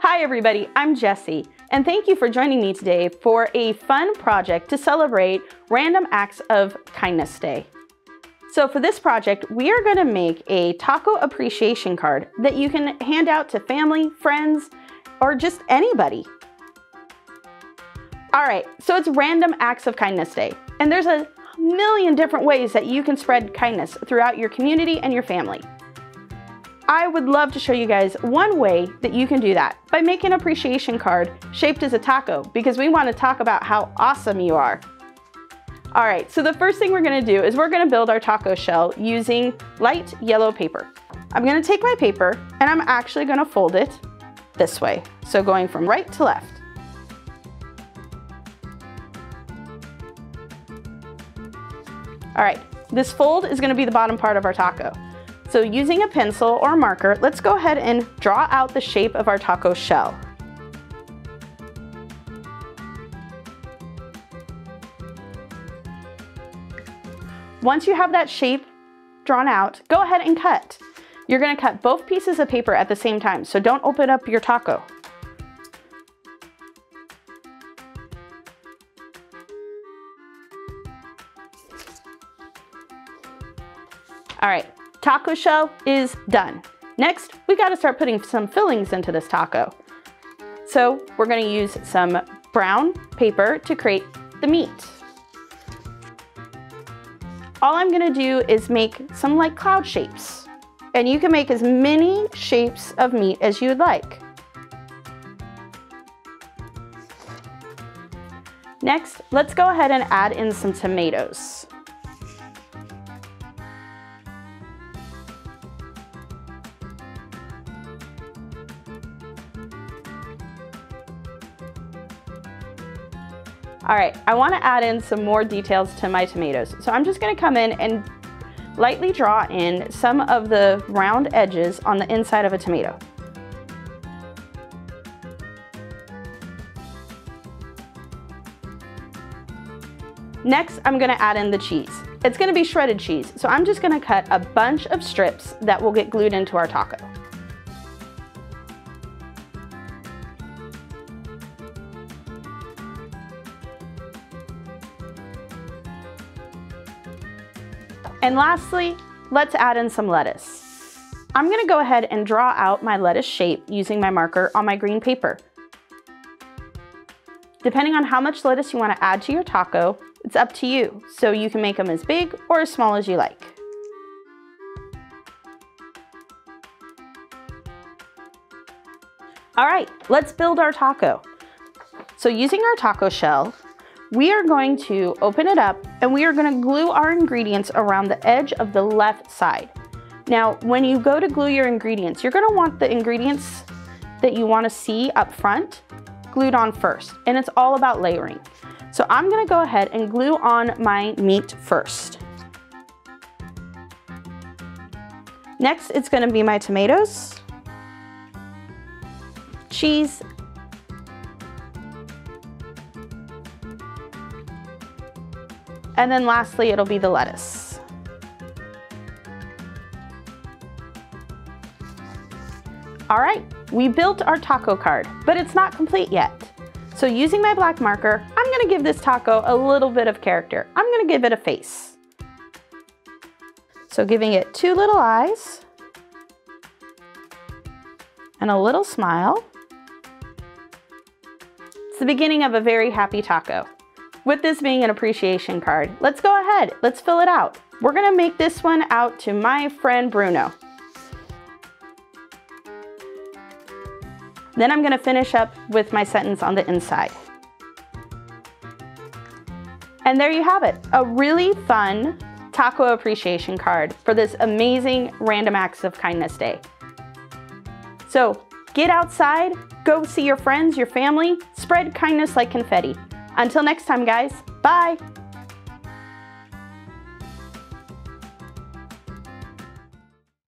Hi everybody, I'm Jessie, and thank you for joining me today for a fun project to celebrate Random Acts of Kindness Day. So for this project, we are going to make a taco appreciation card that you can hand out to family, friends, or just anybody. Alright, so it's Random Acts of Kindness Day, and there's a million different ways that you can spread kindness throughout your community and your family. I would love to show you guys one way that you can do that by making an appreciation card shaped as a taco, because we want to talk about how awesome you are. All right, so the first thing we're going to do is we're going to build our taco shell using light yellow paper. I'm going to take my paper and I'm actually going to fold it this way. So going from right to left. All right, this fold is going to be the bottom part of our taco. So using a pencil or marker, let's go ahead and draw out the shape of our taco shell. Once you have that shape drawn out, go ahead and cut. You're going to cut both pieces of paper at the same time, so don't open up your taco. All right. Taco shell is done. Next, we got to start putting some fillings into this taco. So we're going to use some brown paper to create the meat. All I'm going to do is make some like cloud shapes, and you can make as many shapes of meat as you'd like. Next, let's go ahead and add in some tomatoes. All right, I want to add in some more details to my tomatoes. So I'm just going to come in and lightly draw in some of the round edges on the inside of a tomato. Next, I'm going to add in the cheese. It's going to be shredded cheese. So I'm just going to cut a bunch of strips that will get glued into our taco. And lastly, let's add in some lettuce. I'm going to go ahead and draw out my lettuce shape using my marker on my green paper. Depending on how much lettuce you want to add to your taco, it's up to you. So you can make them as big or as small as you like. All right, let's build our taco. So using our taco shell, we are going to open it up and we are going to glue our ingredients around the edge of the left side. Now, when you go to glue your ingredients, you're going to want the ingredients that you want to see up front glued on first. And it's all about layering. So I'm going to go ahead and glue on my meat first. Next, it's going to be my tomatoes, cheese, and then lastly, it'll be the lettuce. All right, we built our taco card, but it's not complete yet. So using my black marker, I'm gonna give this taco a little bit of character. I'm gonna give it a face. So giving it two little eyes and a little smile. It's the beginning of a very happy taco. With this being an appreciation card, let's go ahead, let's fill it out. We're gonna make this one out to my friend Bruno. Then I'm gonna finish up with my sentence on the inside. And there you have it, a really fun taco appreciation card for this amazing Random Acts of Kindness Day. So get outside, go see your friends, your family, spread kindness like confetti. Until next time, guys, bye!